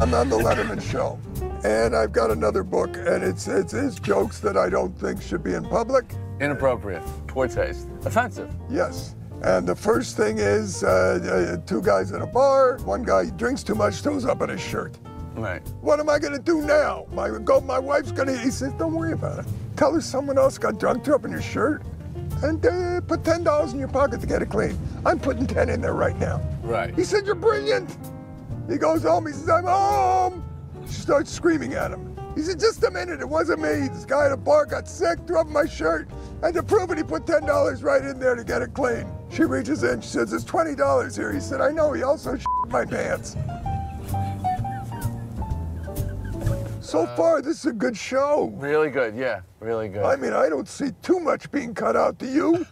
I'm on the Letterman Show. And I've got another book, and it's jokes that I don't think should be in public. Inappropriate, poor taste, offensive. Yes, and the first thing is two guys at a bar. One guy drinks too much, throws up in his shirt. Right. What am I gonna do now? My wife's gonna, he says, don't worry about it. Tell her someone else got drunk, threw up in your shirt, and put $10 in your pocket to get it clean. I'm putting 10 in there right now. Right. He said, you're brilliant. He goes home, he says, I'm home. She starts screaming at him. He said, just a minute, it wasn't me. This guy at a bar got sick, threw up my shirt, and to prove it, he put $10 right in there to get it clean. She reaches in, she says, there's $20 here. He said, I know, he also shit my pants. So far, this is a good show. Really good, yeah, really good. I mean, I don't see too much being cut out, do you?